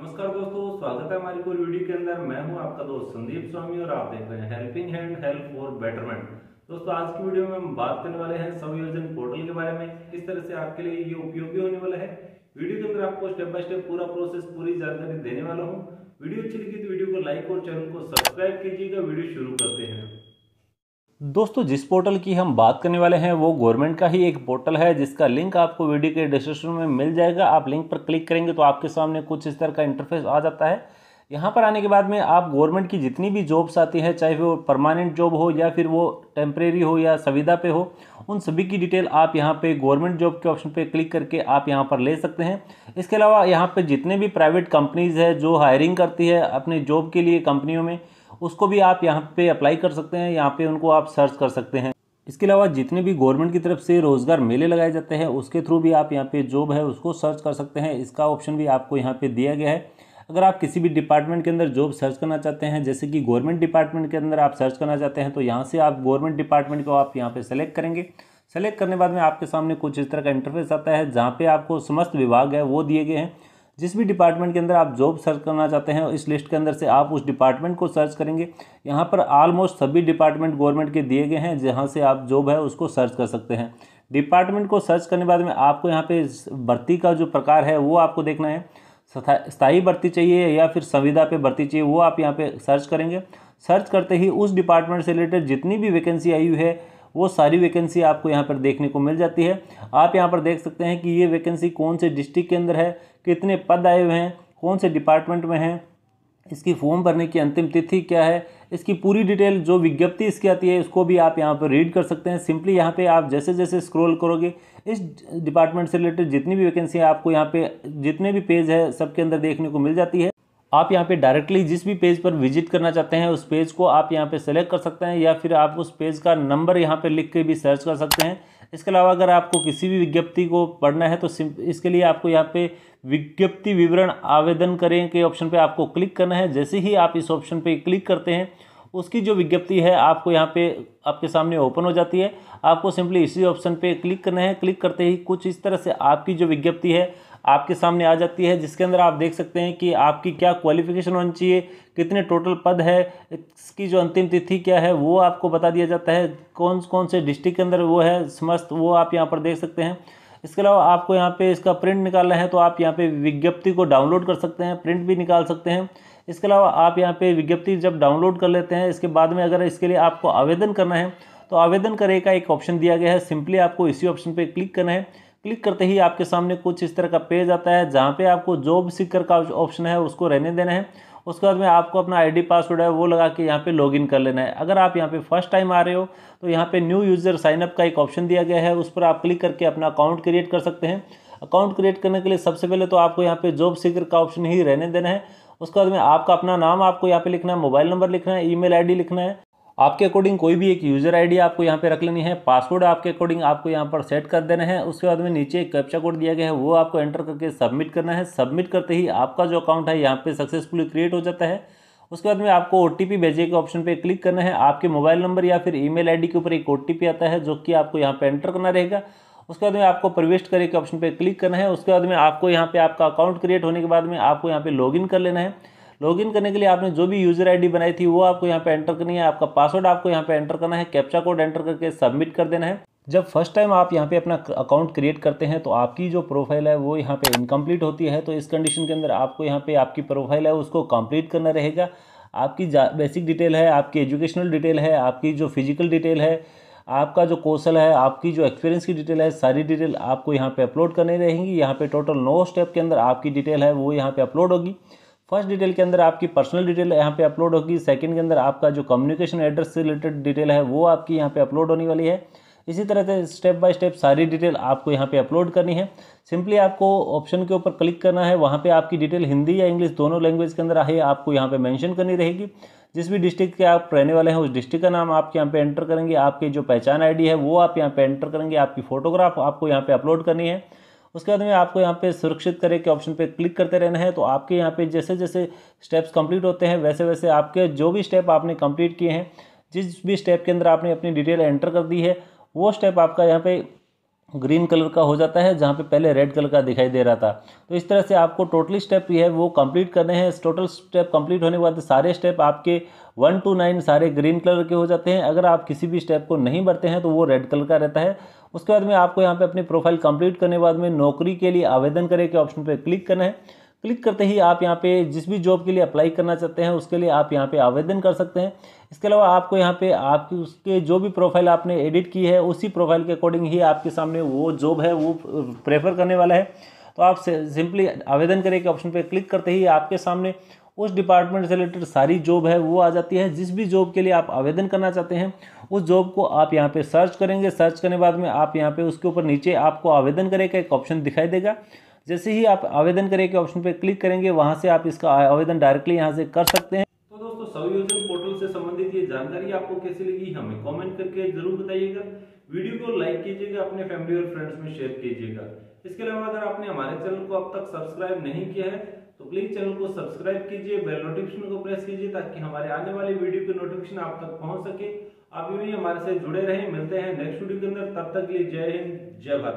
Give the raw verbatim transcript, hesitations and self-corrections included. नमस्कार दोस्तों, स्वागत है हमारी कोई वीडियो के अंदर। मैं हूं आपका दोस्त संदीप स्वामी और आप देख रहे हैं helping hand help for betterment. दोस्तों, आज की वीडियो में हम बात करने वाले हैं सब योजन पोर्टल के बारे में, किस तरह से आपके लिए ये उपयोगी होने वाला है। वीडियो के अंदर आपको स्टेप बाय स्टेप पूरा प्रोसेस, पूरी जानकारी देने वाला हूँ। वीडियो अच्छी लगी तो वीडियो को लाइक और चैनल को सब्सक्राइब कीजिएगा। वीडियो शुरू करते हैं। दोस्तों, जिस पोर्टल की हम बात करने वाले हैं वो गवर्नमेंट का ही एक पोर्टल है, जिसका लिंक आपको वीडियो के डिस्क्रिप्शन में मिल जाएगा। आप लिंक पर क्लिक करेंगे तो आपके सामने कुछ इस तरह का इंटरफेस आ जाता है। यहाँ पर आने के बाद में आप गवर्नमेंट की जितनी भी जॉब्स आती है, चाहे वो परमानेंट जॉब हो या फिर वो टेम्परेरी हो या संविदा पे हो, उन सभी की डिटेल आप यहाँ पे गवर्नमेंट जॉब के ऑप्शन पे क्लिक करके आप यहाँ पर ले सकते हैं। इसके अलावा यहाँ पे जितने भी प्राइवेट कंपनीज़ है जो हायरिंग करती है अपने जॉब के लिए कंपनियों में, उसको भी आप यहाँ पर अप्लाई कर सकते हैं, यहाँ पर उनको आप सर्च कर सकते हैं। इसके अलावा जितने भी गवर्नमेंट की तरफ से रोज़गार मेले लगाए जाते हैं उसके थ्रू भी आप यहाँ पर जॉब है उसको सर्च कर सकते हैं। इसका ऑप्शन भी आपको यहाँ पर दिया गया है। अगर आप किसी भी डिपार्टमेंट के अंदर जॉब सर्च करना चाहते हैं, जैसे कि गवर्नमेंट डिपार्टमेंट के अंदर आप सर्च करना चाहते हैं, तो यहाँ से आप गवर्नमेंट डिपार्टमेंट को आप यहाँ पे सेलेक्ट करेंगे। सेलेक्ट करने बाद में आपके सामने कुछ इस तरह का इंटरफेस आता है, जहाँ पे आपको समस्त विभाग है वो दिए गए हैं। जिस भी डिपार्टमेंट के अंदर आप जॉब सर्च करना चाहते हैं इस लिस्ट के अंदर से आप उस डिपार्टमेंट को सर्च करेंगे। यहाँ पर ऑलमोस्ट सभी डिपार्टमेंट गवर्नमेंट के दिए गए हैं, जहाँ से आप जॉब है उसको सर्च कर सकते हैं। डिपार्टमेंट को सर्च करने बाद में आपको यहाँ पे भर्ती का जो प्रकार है वो आपको देखना है। स्थायी भर्ती चाहिए या फिर संविदा पे भर्ती चाहिए, वो आप यहाँ पे सर्च करेंगे। सर्च करते ही उस डिपार्टमेंट से रिलेटेड जितनी भी वैकेंसी आई हुई है वो सारी वैकेंसी आपको यहाँ पर देखने को मिल जाती है। आप यहाँ पर देख सकते हैं कि ये वैकेंसी कौन से डिस्ट्रिक्ट के अंदर है, कितने पद आए हुए हैं, कौन से डिपार्टमेंट में हैं, इसकी फॉर्म भरने की अंतिम तिथि क्या है, इसकी पूरी डिटेल जो विज्ञप्ति इसकी आती है उसको भी आप यहाँ पर रीड कर सकते हैं। सिंपली यहाँ पे आप जैसे जैसे स्क्रॉल करोगे इस डिपार्टमेंट से रिलेटेड जितनी भी वैकेंसी है आपको यहाँ पे जितने भी पेज है सबके अंदर देखने को मिल जाती है। आप यहाँ पे डायरेक्टली जिस भी पेज पर विजिट करना चाहते हैं उस पेज को आप यहाँ पे सेलेक्ट कर सकते हैं, या फिर आप उस पेज का नंबर यहाँ पे लिख के भी सर्च कर सकते हैं। इसके अलावा अगर आपको किसी भी विज्ञप्ति को पढ़ना है तो इसके लिए आपको यहाँ पे विज्ञप्ति विवरण आवेदन करें के ऑप्शन पे आपको क्लिक करना है। जैसे ही आप इस ऑप्शन पर क्लिक करते हैं उसकी जो विज्ञप्ति है आपको यहाँ पे आपके सामने ओपन हो जाती है। आपको सिंपली इसी ऑप्शन पे क्लिक करना है। क्लिक करते ही कुछ इस तरह से आपकी जो विज्ञप्ति है आपके सामने आ जाती है, जिसके अंदर आप देख सकते हैं कि आपकी क्या क्वालिफिकेशन होनी चाहिए, कितने टोटल पद है, इसकी जो अंतिम तिथि क्या है वो आपको बता दिया जाता है। कौन कौन से डिस्ट्रिक्ट के अंदर वो है समस्त वो आप यहाँ पर देख सकते हैं। इसके अलावा आपको यहाँ पे इसका प्रिंट निकालना है तो आप यहाँ पे विज्ञप्ति को डाउनलोड कर सकते हैं, प्रिंट भी निकाल सकते हैं। इसके अलावा आप यहाँ पे विज्ञप्ति जब डाउनलोड कर लेते हैं इसके बाद में अगर इसके लिए आपको आवेदन करना है तो आवेदन करने का एक ऑप्शन दिया गया है। सिंपली आपको इसी ऑप्शन पे क्लिक करना है। क्लिक करते ही आपके सामने कुछ इस तरह का पेज आता है, जहाँ पे आपको जॉब सीकर का ऑप्शन है उसको रहने देना है। उसके बाद में आपको अपना आईडी पासवर्ड है वो लगा के यहाँ पे लॉगिन कर लेना है। अगर आप यहाँ पे फर्स्ट टाइम आ रहे हो तो यहाँ पे न्यू यूज़र साइनअप का एक ऑप्शन दिया गया है, उस पर आप क्लिक करके अपना अकाउंट क्रिएट कर सकते हैं। अकाउंट क्रिएट करने के लिए सबसे पहले तो आपको यहाँ पे जॉब सीकर का ऑप्शन ही रहने देना है। उसके बाद में आपका अपना नाम आपको यहाँ पे लिखना है, मोबाइल नंबर लिखना है, ईमेल आईडी लिखना है। आपके अकॉर्डिंग कोई भी एक यूज़र आईडी आपको यहाँ पे रख लेनी है। पासवर्ड आपके अकॉर्डिंग आपको यहाँ पर सेट कर देना है। उसके बाद में नीचे एक कैप्चा कोड दिया गया है वो आपको एंटर करके सबमिट करना है। सबमिट करते ही आपका जो अकाउंट है यहाँ पे सक्सेसफुली क्रिएट हो जाता है। उसके बाद में आपको ओ टी पी भेजे के ऑप्शन पे क्लिक करना है। आपके मोबाइल नंबर या फिर ई मेल आई डी के ऊपर एक ओ टी पी आता है जो कि आपको यहाँ पर एंटर करना रहेगा। उसके बाद में आपको प्रविष्ट करे के ऑप्शन पे क्लिक करना है। उसके बाद में आपको यहाँ पे आपका अकाउंट क्रिएट होने के बाद में आपको यहाँ पे लॉगिन कर लेना है। लॉगिन करने के लिए आपने जो भी यूज़र आईडी बनाई थी वो आपको यहाँ पे एंटर करनी है। आपका पासवर्ड आपको यहाँ पे एंटर करना है। कैप्चा कोड एंटर करके सबमिट कर देना है। जब फर्स्ट टाइम आप यहाँ पे अपना अकाउंट क्रिएट करते हैं तो आपकी जो प्रोफाइल है वो यहाँ पे इनकम्प्लीट होती है, तो इस कंडीशन के अंदर आपको यहाँ पे आपकी प्रोफाइल है उसको कंप्लीट करना रहेगा। आपकी बेसिक डिटेल है, आपकी एजुकेशनल डिटेल है, आपकी जो फिजिकल डिटेल है, आपका जो कौशल है, आपकी जो एक्सपीरियंस की डिटेल है, सारी डिटेल आपको यहाँ पे अपलोड करनी रहेगी। यहाँ पे टोटल नौ स्टेप के अंदर आपकी डिटेल है वो यहाँ पे अपलोड होगी। फर्स्ट डिटेल के अंदर आपकी पर्सनल डिटेल यहाँ पे अपलोड होगी। सेकंड के अंदर आपका जो कम्युनिकेशन एड्रेस से रिलेटेड डिटेल है वो आपकी यहाँ पे अपलोड होने वाली है। इसी तरह से स्टेप बाय स्टेप सारी डिटेल आपको यहाँ पे अपलोड करनी है। सिंपली आपको ऑप्शन के ऊपर क्लिक करना है, वहाँ पे आपकी डिटेल हिंदी या इंग्लिश दोनों लैंग्वेज के अंदर आए आपको यहाँ पे मेंशन करनी रहेगी। जिस भी डिस्ट्रिक्ट के आप रहने वाले हैं उस डिस्ट्रिक्ट का नाम आप यहाँ पे एंटर करेंगे। आपकी जो पहचान आईडी है वो आप यहाँ पे एंटर करेंगे। आपकी फोटोग्राफ आपको यहाँ पे अपलोड करनी है। उसके बाद में आपको यहाँ पे सुरक्षित करें के ऑप्शन पे क्लिक करते रहना है। तो आपके यहाँ पे जैसे जैसे स्टेप्स कंप्लीट होते हैं वैसे वैसे आपके जो भी स्टेप आपने कंप्लीट किए हैं, जिस भी स्टेप के अंदर आपने अपनी डिटेल एंटर कर दी है वो स्टेप आपका यहाँ पे ग्रीन कलर का हो जाता है, जहाँ पे पहले रेड कलर का दिखाई दे रहा था। तो इस तरह से आपको टोटली स्टेप ये है वो कंप्लीट करने हैं। टोटल स्टेप कंप्लीट होने के बाद सारे स्टेप आपके वन टू नाइन सारे ग्रीन कलर के हो जाते हैं। अगर आप किसी भी स्टेप को नहीं बढ़ते हैं तो वो रेड कलर का रहता है। उसके बाद में आपको यहाँ पर अपनी प्रोफाइल कंप्लीट करने के बाद में नौकरी के लिए आवेदन करें के ऑप्शन पर क्लिक करना है। क्लिक करते ही आप यहाँ पे जिस भी जॉब के लिए अप्लाई करना चाहते हैं उसके लिए आप यहाँ पे आवेदन कर सकते हैं। इसके अलावा आपको यहाँ पे आपकी उसके जो भी प्रोफाइल आपने एडिट की है उसी प्रोफाइल के अकॉर्डिंग ही आपके सामने वो जॉब है वो प्रेफर करने वाला है। तो आप सिंपली आवेदन करें के ऑप्शन पे क्लिक करते ही आपके सामने उस डिपार्टमेंट से रिलेटेड सारी जॉब है वो आ जाती है। जिस भी जॉब के लिए आप आवेदन करना चाहते हैं उस जॉब को आप यहाँ पे सर्च करेंगे। सर्च करने के बाद में आप यहाँ पे उसके ऊपर नीचे आपको आवेदन करें का एक ऑप्शन दिखाई देगा। जैसे ही आप आवेदन करें के ऑप्शन पे क्लिक करेंगे वहां से आप इसका आवेदन डायरेक्टली यहां से कर सकते हैं। तो दोस्तों सब योजन पोर्टल से संबंधित ये जानकारी आपको कैसी लगी हमें कमेंट करके जरूर बताइएगा। वीडियो को लाइक कीजिएगा, अपने फैमिली और फ्रेंड्स में शेयर कीजिएगा। इसके अलावा अगर आपने हमारे चैनल को अब तक सब्सक्राइब नहीं किया है तो प्लीज चैनल को सब्सक्राइब कीजिए, बेल नोटिफिकेशन को प्रेस कीजिए ताकि हमारे आने वाले वीडियो के नोटिफिकेशन आप तक पहुँच सके। आप भी हमारे से जुड़े रहे। मिलते हैं नेक्स्ट वीडियो के अंदर, तब तक के लिए जय हिंद जय भारत।